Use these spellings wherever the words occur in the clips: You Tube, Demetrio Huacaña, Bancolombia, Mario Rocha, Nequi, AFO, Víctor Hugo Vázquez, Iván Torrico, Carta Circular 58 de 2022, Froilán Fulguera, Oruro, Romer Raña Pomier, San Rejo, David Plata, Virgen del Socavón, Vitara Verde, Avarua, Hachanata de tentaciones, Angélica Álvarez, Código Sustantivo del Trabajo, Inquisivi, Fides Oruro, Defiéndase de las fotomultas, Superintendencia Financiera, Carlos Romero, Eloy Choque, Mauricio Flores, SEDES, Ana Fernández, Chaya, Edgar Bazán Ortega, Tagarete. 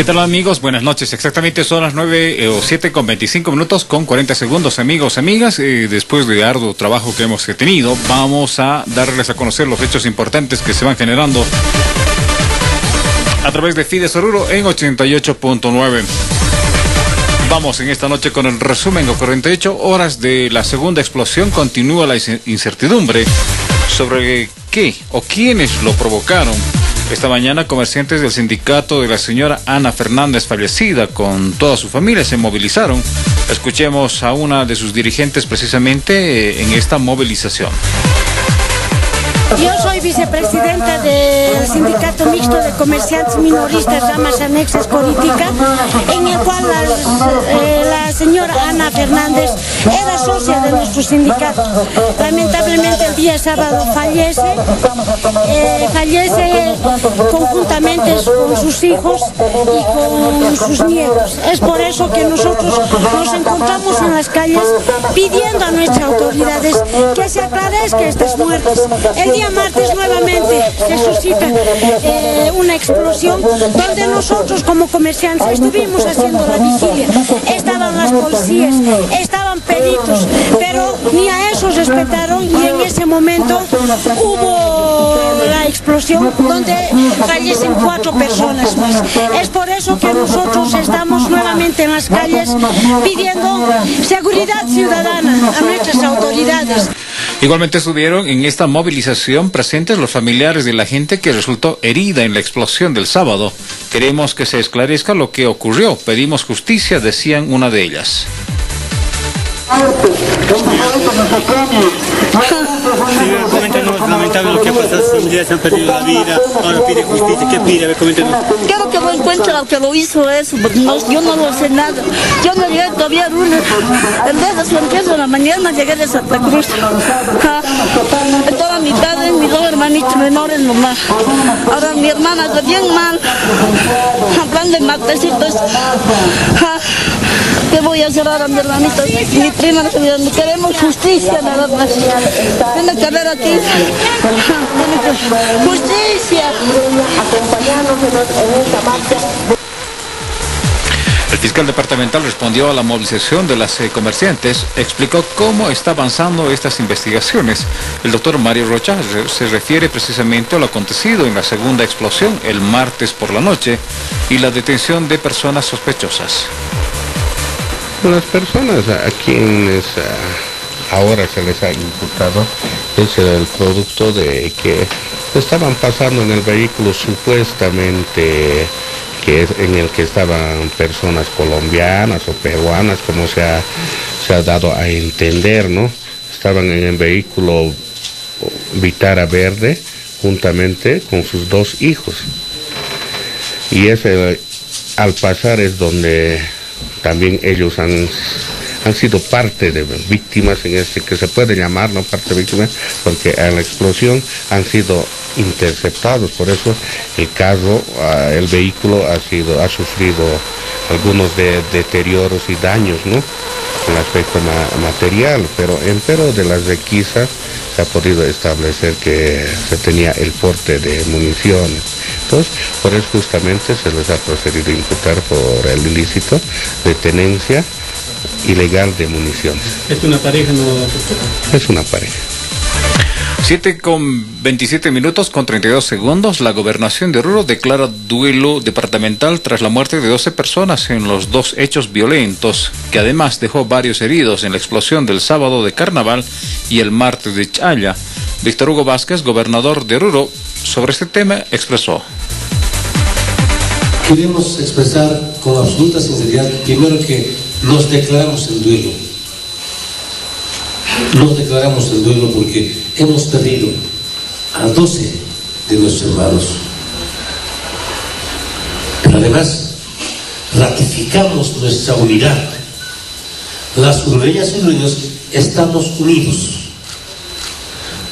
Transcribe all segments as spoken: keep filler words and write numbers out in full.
¿Qué tal, amigos? Buenas noches. Exactamente son las nueve eh, o siete con veinticinco minutos con cuarenta segundos, amigos, amigas. Eh, después de arduo trabajo que hemos tenido, vamos a darles a conocer los hechos importantes que se van generando a través de Fides Oruro en ochenta y ocho punto nueve. Vamos en esta noche con el resumen de cuarenta y ocho horas de la segunda explosión. Continúa la incertidumbre sobre qué o quiénes lo provocaron. Esta mañana, comerciantes del sindicato de la señora Ana Fernández, fallecida, con toda su familia, se movilizaron. Escuchemos a una de sus dirigentes precisamente en esta movilización. Yo soy vicepresidenta del Sindicato Mixto de Comerciantes Minoristas, Ramas Anexas, Coritica, en el cual las, eh, la señora Ana Fernández era socia de nuestro sindicato. Lamentablemente el día sábado fallece, eh, fallece conjuntamente con sus hijos y con sus nietos. Es por eso que nosotros nos encontramos en las calles pidiendo a nuestras autoridades que se aclarezca estas muertes. El día martes nuevamente se suscita eh, una explosión donde nosotros como comerciantes estuvimos haciendo la vigilia. Estaban las policías, estaban peritos, pero ni a esos respetaron y en ese momento hubo la explosión donde fallecen cuatro personas más. Es por eso que nosotros estamos nuevamente en las calles pidiendo seguridad ciudadana a nuestras autoridades. Igualmente estuvieron en esta movilización presentes los familiares de la gente que resultó herida en la explosión del sábado. Queremos que se esclarezca lo que ocurrió. Pedimos justicia, decían una de ellas. Sí, coméntanos, lamentable lo que ha pasado, sus familias han perdido la vida, ahora pide justicia, ¿qué pide? A ver, coméntanos. Claro que lo encuentro al que lo hizo eso, porque no, yo no lo sé nada. Yo no llegué todavía el lunes, en vez de las tres de la mañana llegué de Santa Cruz. Ja. Toda mi padre, mis dos hermanitos menores nomás. Ahora mi hermana está bien mal, en plan de matecitos. Ja. ¿Qué voy a hacer ahora, mi hermanito? Mi prima, queremos justicia, nada más. Tiene que haber aquí. Justicia. El fiscal departamental respondió a la movilización de las comerciantes, explicó cómo está avanzando estas investigaciones. El doctor Mario Rocha se refiere precisamente a lo acontecido en la segunda explosión el martes por la noche y la detención de personas sospechosas. Las personas a quienes uh, ahora se les ha imputado es el producto de que estaban pasando en el vehículo supuestamente que es en el que estaban personas colombianas o peruanas, como se ha, se ha dado a entender, ¿no? Estaban en el vehículo Vitara Verde juntamente con sus dos hijos. Y ese, al pasar, es donde también ellos han, han sido parte de víctimas, en este que se puede llamar, no parte de víctimas, porque en la explosión han sido interceptados. Por eso el carro, el vehículo ha sido ha sufrido algunos de, deterioros y daños, ¿no? En el aspecto ma material, pero en pero de las requisas se ha podido establecer que se tenía el porte de municiones. Entonces, por eso justamente se les ha procedido imputar por el ilícito de tenencia ilegal de municiones. ¿Es una pareja, no? Es una pareja. siete con veintisiete minutos con treinta y dos segundos, la gobernación de Oruro declara duelo departamental tras la muerte de doce personas en los dos hechos violentos, que además dejó varios heridos en la explosión del sábado de Carnaval y el martes de Chaya. Víctor Hugo Vázquez, gobernador de Oruro, sobre este tema expresó. Queremos expresar con absoluta sinceridad, primero, que nos declaramos el duelo. Nos declaramos el duelo porque hemos perdido a doce de nuestros hermanos. Pero además, ratificamos nuestra unidad. Las uruguayas y uruguayos estamos unidos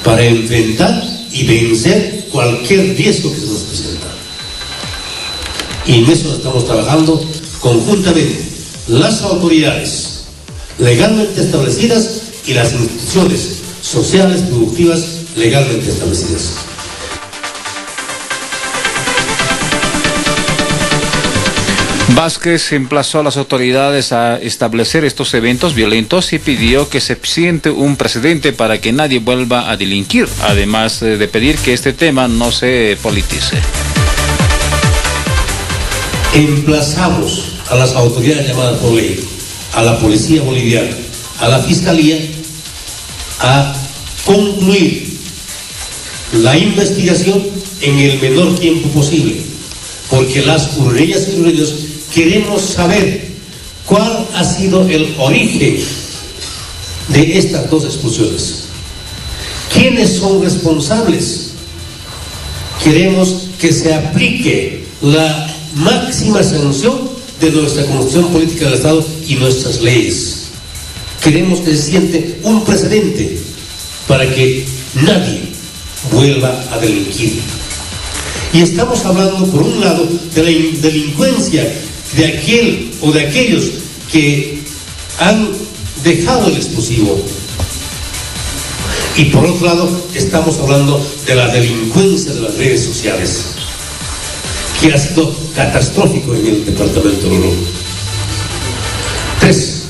para enfrentar y vencer cualquier riesgo que se nos presenta. Y en eso estamos trabajando conjuntamente las autoridades legalmente establecidas y las instituciones sociales productivas legalmente establecidas. Vázquez emplazó a las autoridades a establecer estos eventos violentos y pidió que se siente un precedente para que nadie vuelva a delinquir, además de pedir que este tema no se politice. Emplazamos a las autoridades llamadas por ley, a la policía boliviana, a la fiscalía, a concluir la investigación en el menor tiempo posible, porque las urureñas y urureños queremos saber cuál ha sido el origen de estas dos expulsiones. ¿Quiénes son responsables? Queremos que se aplique la máxima sanción de nuestra Constitución Política del Estado y nuestras leyes. Queremos que se siente un precedente para que nadie vuelva a delinquir. Y estamos hablando, por un lado, de la delincuencia de aquel o de aquellos que han dejado el explosivo. Y por otro lado, estamos hablando de la delincuencia de las redes sociales, que ha sido catastrófico en el departamento de Oruro. Tres,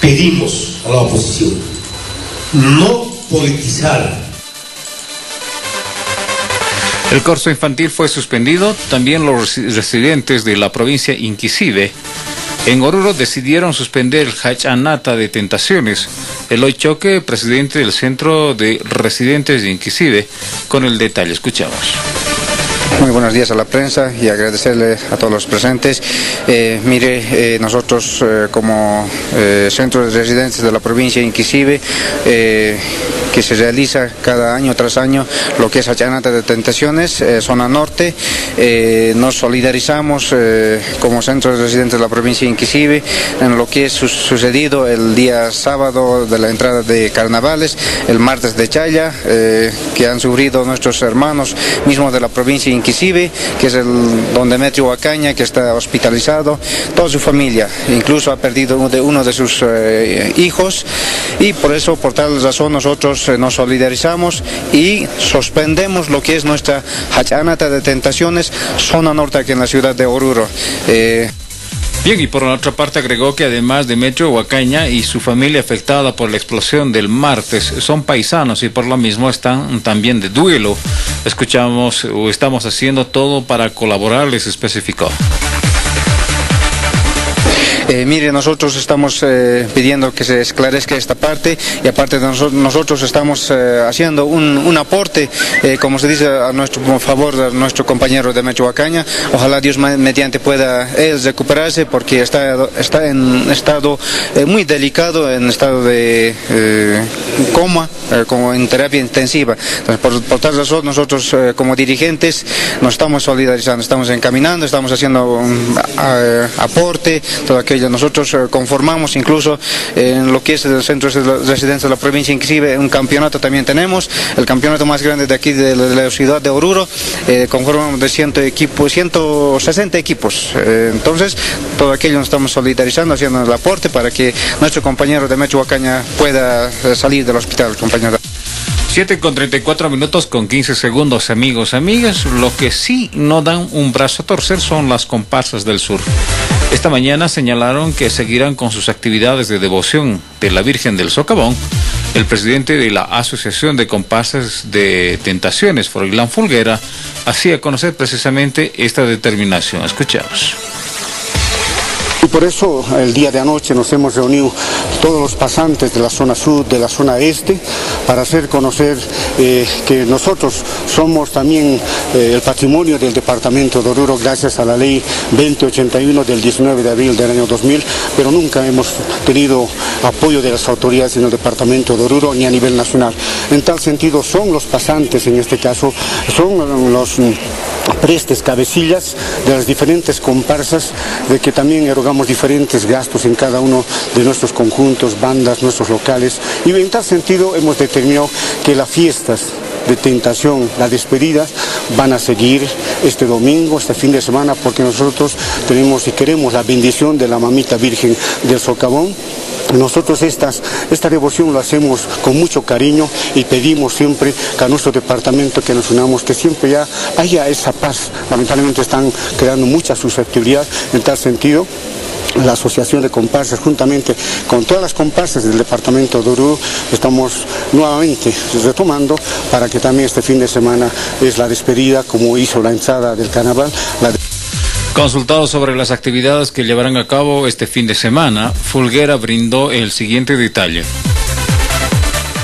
pedimos a la oposición no politizar. El corso infantil fue suspendido, también los residentes de la provincia Inquisivi en Oruro decidieron suspender el Hachanata de Tentaciones. Eloy Choque, presidente del Centro de Residentes de Inquisivi, con el detalle escuchamos. Muy buenos días a la prensa y agradecerle a todos los presentes. Eh, mire, eh, nosotros eh, como eh, centro de residentes de la provincia de Inquisivi, eh, que se realiza cada año tras año lo que es Hachanata de Tentaciones, eh, zona norte, eh, nos solidarizamos eh, como centro de residentes de la provincia de Inquisivi en lo que es su sucedido el día sábado de la entrada de carnavales, el martes de Chaya, eh, que han sufrido nuestros hermanos mismos de la provincia de Inquisivi, que es el don Demetrio Huacaña, que está hospitalizado, toda su familia, incluso ha perdido uno de, uno de sus eh, hijos, y por eso, por tal razón, nosotros eh, nos solidarizamos y suspendemos lo que es nuestra Hachanata de Tentaciones, zona norte, aquí en la ciudad de Oruro. Eh... Bien, y por la otra parte agregó que además de Demetrio Huacaña y su familia afectada por la explosión del martes, son paisanos y por lo mismo están también de duelo. Escuchamos, o estamos haciendo todo para colaborar, les especificó. Eh, mire, nosotros estamos eh, pidiendo que se esclarezca esta parte, y aparte de nosotros, nosotros estamos eh, haciendo un, un aporte, eh, como se dice, a nuestro a favor, a nuestro compañero Demetrio Huacaña. Ojalá Dios mediante pueda él recuperarse, porque está, está en estado eh, muy delicado, en estado de eh, coma, eh, como en terapia intensiva. Entonces, por, por tal razón, nosotros eh, como dirigentes nos estamos solidarizando, estamos encaminando, estamos haciendo un eh, aporte, todo aquello. Nosotros conformamos incluso en lo que es el centro de residencia de la provincia Inquisivi, un campeonato también tenemos, el campeonato más grande de aquí de la ciudad de Oruro, eh, conformamos de ciento equipos, ciento sesenta equipos, eh, entonces todo aquello nos estamos solidarizando, haciendo el aporte para que nuestro compañero Demetrio Huacaña pueda salir del hospital, compañero. siete con treinta y cuatro minutos con quince segundos, amigos, amigas. Lo que sí no dan un brazo a torcer son las comparsas del sur. Esta mañana señalaron que seguirán con sus actividades de devoción de la Virgen del Socavón. El presidente de la Asociación de Comparsas de Tentaciones, Froilán Fulguera, hacía conocer precisamente esta determinación. Escuchamos. Por eso el día de anoche nos hemos reunido todos los pasantes de la zona sur, de la zona este, para hacer conocer eh, que nosotros somos también eh, el patrimonio del departamento de Oruro gracias a la ley veinte ochenta y uno del diecinueve de abril del año dos mil, pero nunca hemos tenido apoyo de las autoridades en el departamento de Oruro ni a nivel nacional. En tal sentido son los pasantes, en este caso, son los prestes cabecillas de las diferentes comparsas, de que también erogamos diferentes gastos en cada uno de nuestros conjuntos, bandas, nuestros locales, y en tal sentido hemos determinado que las fiestas de tentación, las despedidas, van a seguir este domingo, este fin de semana, porque nosotros tenemos y queremos la bendición de la mamita Virgen del Socavón, Nosotros estas, esta devoción lo hacemos con mucho cariño y pedimos siempre que a nuestro departamento que nos unamos, que siempre ya haya esa paz. Lamentablemente están creando mucha susceptibilidad en tal sentido. La Asociación de Comparsas, juntamente con todas las comparsas del departamento de Oruro, estamos nuevamente retomando para que también este fin de semana es la despedida, como hizo la hinchada del carnaval. La de... Consultado sobre las actividades que llevarán a cabo este fin de semana, Fulguera brindó el siguiente detalle.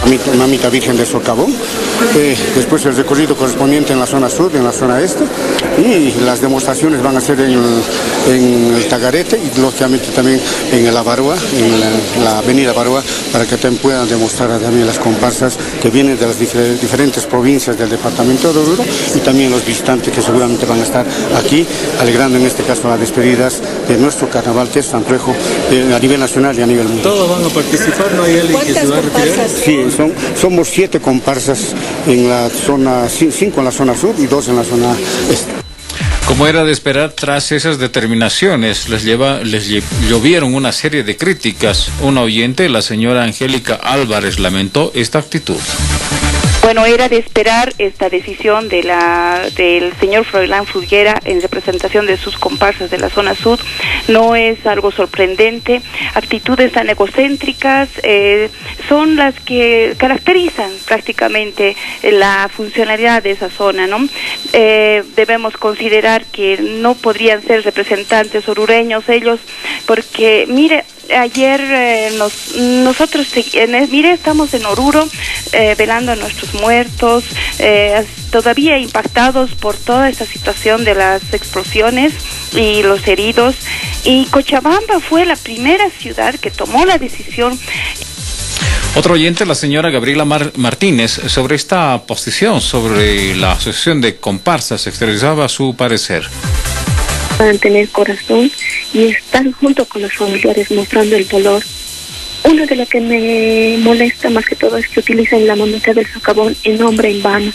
Mamita, mamita Virgen del Socavón, eh, después el recorrido correspondiente en la zona sur, en la zona este, y las demostraciones van a ser en, en el Tagarete y lógicamente también en el Avarua, en la, la avenida Avarua, para que también puedan demostrar también las comparsas que vienen de las difer diferentes provincias del departamento de Oruro y también los visitantes que seguramente van a estar aquí, alegrando en este caso las despedidas de nuestro carnaval que es San Rejo, eh, a nivel nacional y a nivel mundial. ¿Todos van a participar? ¿No hay alguien que se va a retirar? Sí. Son, somos siete comparsas en la zona, cinco en la zona sur y dos en la zona este. Como era de esperar, tras esas determinaciones les, lleva, les llovieron una serie de críticas. Una oyente, la señora Angélica Álvarez, lamentó esta actitud. Bueno, era de esperar esta decisión de la, del señor Froilán Fulguera en representación de sus comparsas de la zona sur. No es algo sorprendente. Actitudes tan egocéntricas eh, son las que caracterizan prácticamente la funcionalidad de esa zona, ¿no? Eh, debemos considerar que no podrían ser representantes orureños ellos, porque, mire, ayer eh, nos, nosotros, eh, mire, estamos en Oruro eh, velando a nuestros muertos, eh, todavía impactados por toda esta situación de las explosiones y los heridos, y Cochabamba fue la primera ciudad que tomó la decisión. Otro oyente, la señora Gabriela Mar Martínez, sobre esta posición, sobre la asociación de comparsas, exteriorizaba su parecer. Puedan tener corazón y estar junto con los familiares mostrando el dolor. Una de las que me molesta más que todo es que utilizan la mamita del socavón en nombre en vano.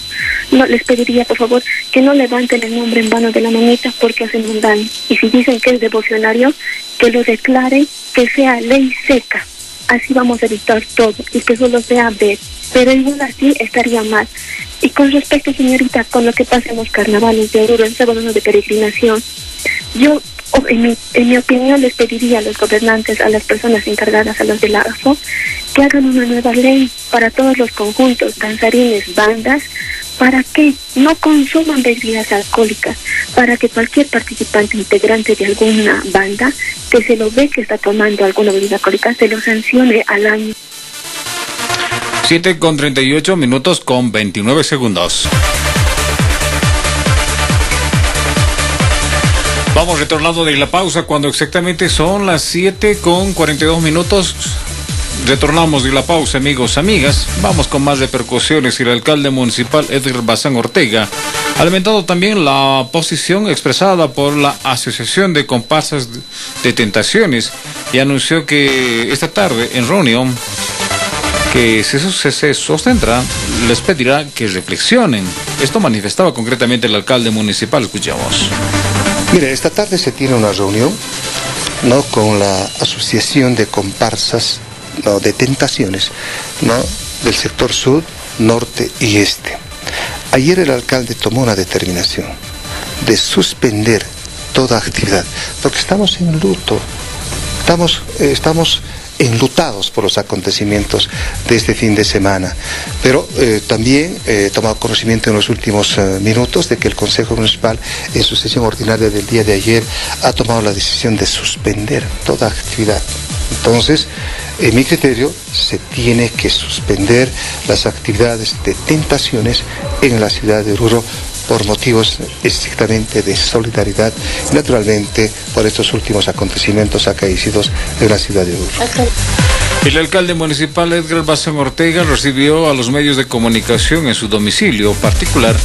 No, les pediría por favor que no levanten el nombre en vano de la mamita porque hacen un daño. Y si dicen que es devocionario, que lo declaren, que sea ley seca. Así vamos a evitar todo y que solo sea ver. Pero igual así estaría mal. Y con respecto, señorita, con lo que pasa en los carnavales de Oruro, en sábados de peregrinación, yo, en mi, en mi opinión, les pediría a los gobernantes, a las personas encargadas, a los de la A F O, que hagan una nueva ley para todos los conjuntos, danzarines, bandas, para que no consuman bebidas alcohólicas, para que cualquier participante integrante de alguna banda que se lo ve que está tomando alguna bebida alcohólica, se lo sancione al año. siete con treinta y ocho minutos con veintinueve segundos. Vamos retornando de la pausa cuando exactamente son las siete con cuarenta y dos minutos. Retornamos de la pausa, amigos, amigas. Vamos con más repercusiones. Y el alcalde municipal Edgar Bazán Ortega ha lamentado también la posición expresada por la Asociación de Comparsas de Tentaciones y anunció que esta tarde en reunión que si eso se sostendrá, les pedirá que reflexionen. Esto manifestaba concretamente el alcalde municipal. Escuchamos. Mire, esta tarde se tiene una reunión, ¿no?, con la Asociación de Comparsas, ¿no?, de Tentaciones, ¿no?, del sector sur, norte y este. Ayer el alcalde tomó una determinación de suspender toda actividad, porque estamos en luto, estamos... Eh, estamos enlutados por los acontecimientos de este fin de semana, pero eh, también he eh, tomado conocimiento en los últimos eh, minutos de que el Consejo Municipal en su sesión ordinaria del día de ayer ha tomado la decisión de suspender toda actividad. Entonces, en mi criterio, se tiene que suspender las actividades de tentaciones en la ciudad de Oruro por motivos estrictamente de solidaridad, naturalmente por estos últimos acontecimientos acaecidos en la ciudad de Oruro. El alcalde municipal Edgar Bazán Ortega recibió a los medios de comunicación en su domicilio particular,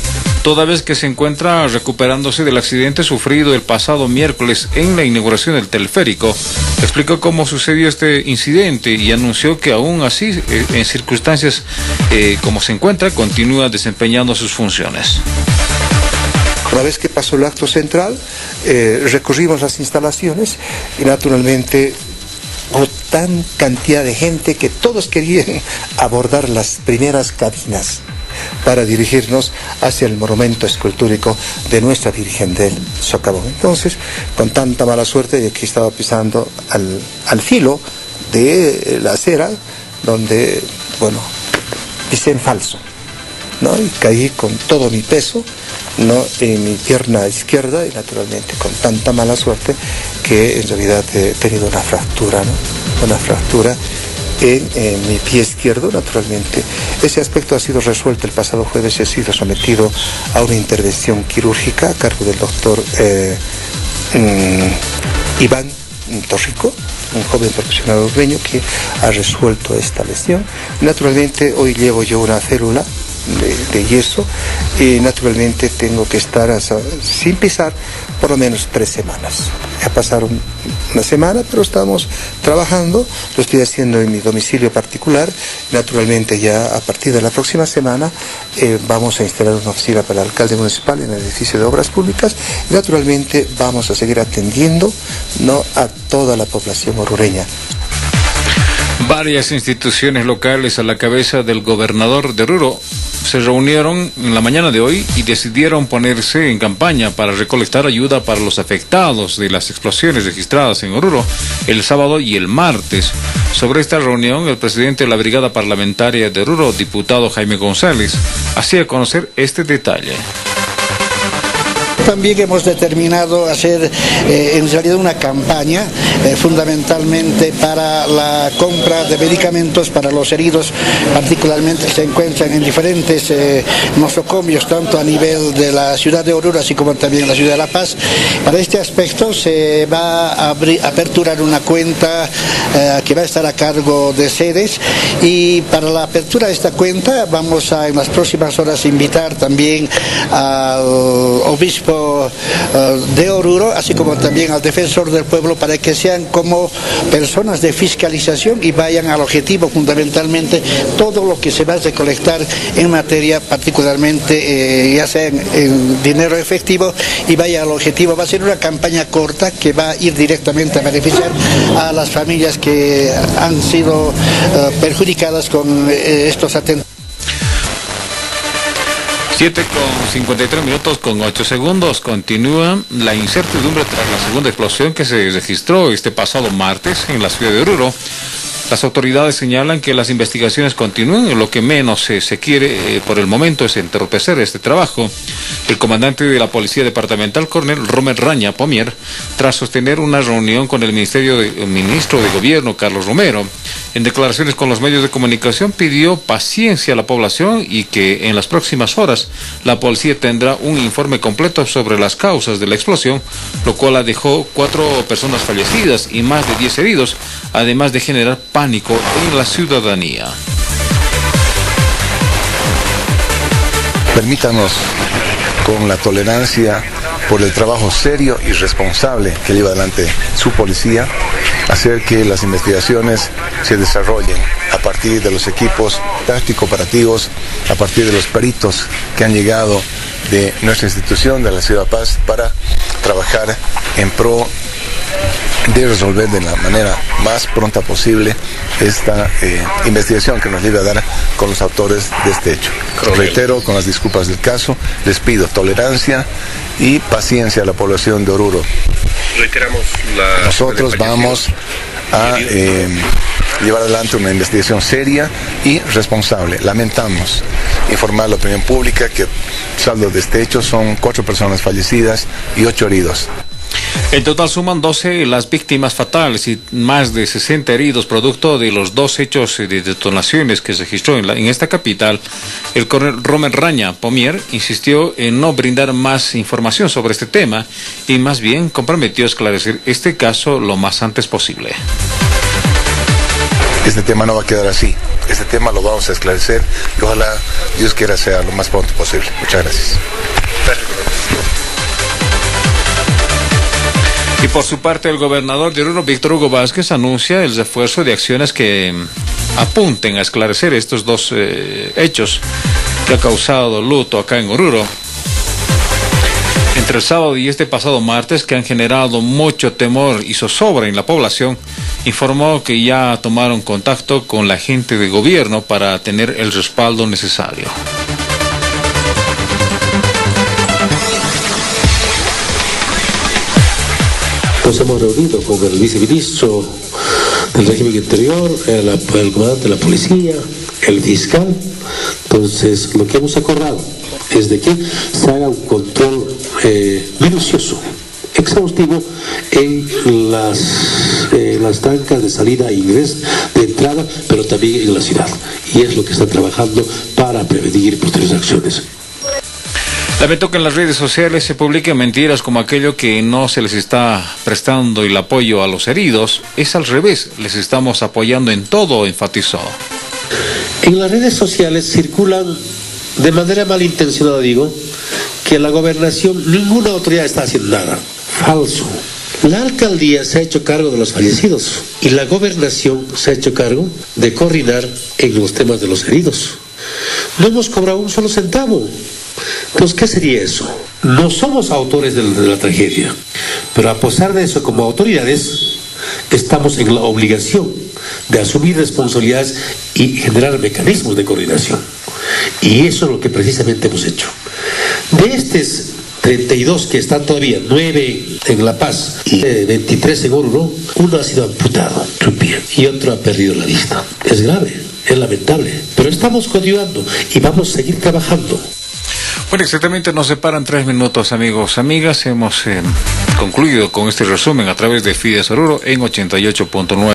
toda vez que se encuentra recuperándose del accidente sufrido el pasado miércoles en la inauguración del teleférico. Explicó cómo sucedió este incidente y anunció que aún así, en circunstancias eh, como se encuentra, continúa desempeñando sus funciones. Una vez que pasó el acto central, eh, recorrimos las instalaciones y naturalmente tan cantidad de gente que todos querían abordar las primeras cabinas para dirigirnos hacia el monumento escultórico de nuestra Virgen del Socavón. Entonces, con tanta mala suerte de que estaba pisando al, al filo de la acera, donde, bueno, pisé en falso, ¿no? Y caí con todo mi peso, ¿no?, en mi pierna izquierda, y naturalmente con tanta mala suerte que en realidad he tenido una fractura, ¿no?, una fractura en, en mi pie izquierdo. Naturalmente ese aspecto ha sido resuelto el pasado jueves y he sido sometido a una intervención quirúrgica a cargo del doctor eh, um, Iván Torrico, un joven profesional orbeño que ha resuelto esta lesión. Naturalmente hoy llevo yo una célula De, de yeso y naturalmente tengo que estar hasta, sin pisar por lo menos tres semanas. Ya pasaron una semana, pero estamos trabajando, lo estoy haciendo en mi domicilio particular. Naturalmente ya a partir de la próxima semana eh, vamos a instalar una oficina para el alcalde municipal en el edificio de obras públicas y naturalmente vamos a seguir atendiendo, ¿no?, a toda la población orureña. Varias instituciones locales a la cabeza del gobernador de Oruro se reunieron en la mañana de hoy y decidieron ponerse en campaña para recolectar ayuda para los afectados de las explosiones registradas en Oruro el sábado y el martes. Sobre esta reunión, el presidente de la Brigada Parlamentaria de Oruro, diputado Jaime González, hacía conocer este detalle. También hemos determinado hacer eh, en realidad una campaña eh, fundamentalmente para la compra de medicamentos para los heridos, particularmente se encuentran en diferentes eh, nosocomios, tanto a nivel de la ciudad de Oruro, así como también la ciudad de La Paz. Para este aspecto se va a abrir, aperturar una cuenta eh, que va a estar a cargo de SEDES, y para la apertura de esta cuenta vamos a en las próximas horas invitar también al obispo de Oruro, así como también al defensor del pueblo, para que sean como personas de fiscalización y vayan al objetivo fundamentalmente todo lo que se va a recolectar en materia, particularmente eh, ya sea en, en dinero efectivo, y vaya al objetivo. Va a ser una campaña corta que va a ir directamente a beneficiar a las familias que han sido eh, perjudicadas con eh, estos atentados. siete con cincuenta y tres minutos con ocho segundos. Continúa la incertidumbre tras la segunda explosión que se registró este pasado martes en la ciudad de Oruro. Las autoridades señalan que las investigaciones continúan. Lo que menos eh, se quiere eh, por el momento es entorpecer este trabajo. El comandante de la Policía Departamental, coronel Romer Raña Pomier, tras sostener una reunión con el Ministerio de, el ministro de Gobierno, Carlos Romero, en declaraciones con los medios de comunicación pidió paciencia a la población y que en las próximas horas la policía tendrá un informe completo sobre las causas de la explosión, lo cual la dejó cuatro personas fallecidas y más de diez heridos, además de generar pánico en la ciudadanía. Permítanos, con la tolerancia por el trabajo serio y responsable que lleva adelante su policía, hacer que las investigaciones se desarrollen a partir de los equipos táctico-operativos, a partir de los peritos que han llegado de nuestra institución, de la Ciudad de Paz, para trabajar en pro de resolver de la manera más pronta posible esta eh, investigación que nos lleve a dar con los autores de este hecho. Lo reitero, con las disculpas del caso, les pido tolerancia y paciencia a la población de Oruro. Reiteramos la... Nosotros vamos a eh, llevar adelante una investigación seria y responsable. Lamentamos informar a la opinión pública que el saldo de este hecho son cuatro personas fallecidas y ocho heridos. En total suman doce las víctimas fatales y más de sesenta heridos producto de los dos hechos de detonaciones que se registró en, la, en esta capital. El coronel Romer Raña Pomier insistió en no brindar más información sobre este tema y más bien comprometió a esclarecer este caso lo más antes posible. Este tema no va a quedar así, este tema lo vamos a esclarecer y ojalá Dios quiera sea lo más pronto posible. Muchas gracias. Y por su parte, el gobernador de Oruro, Víctor Hugo Vázquez, anuncia el refuerzo de acciones que apunten a esclarecer estos dos eh, hechos que ha causado luto acá en Oruro. entre el sábado y este pasado martes, que han generado mucho temor y zozobra en la población, informó que ya tomaron contacto con la gente de gobierno para tener el respaldo necesario. Nos hemos reunido con el viceministro del régimen interior, el, el comandante de la policía, el fiscal. Entonces, lo que hemos acordado es de que se haga un control eh, minucioso, exhaustivo, en las, eh, las trancas de salida e ingreso, de entrada, pero también en la ciudad. Y es lo que están trabajando para prevenir posteriores acciones. Lamentó que en las redes sociales se publiquen mentiras como aquello que no se les está prestando el apoyo a los heridos. Es al revés, les estamos apoyando en todo, enfatizó. En las redes sociales circulan, de manera malintencionada digo, que la gobernación, ninguna autoridad está haciendo nada. Falso. La alcaldía se ha hecho cargo de los fallecidos y la gobernación se ha hecho cargo de coordinar en los temas de los heridos. No hemos cobrado un solo centavo. Entonces, ¿qué sería eso? No somos autores de la, de la tragedia, pero a pesar de eso, como autoridades, estamos en la obligación de asumir responsabilidades y generar mecanismos de coordinación. Y eso es lo que precisamente hemos hecho. De estos treinta y dos que están todavía, nueve en La Paz y veintitrés en Oruro, uno ha sido amputado un pie y otro ha perdido la vista. Es grave, es lamentable, pero estamos continuando y vamos a seguir trabajando. Bueno, exactamente nos separan tres minutos, amigos, amigas. Hemos eh, concluido con este resumen a través de Fides Oruro en ochenta y ocho punto nueve.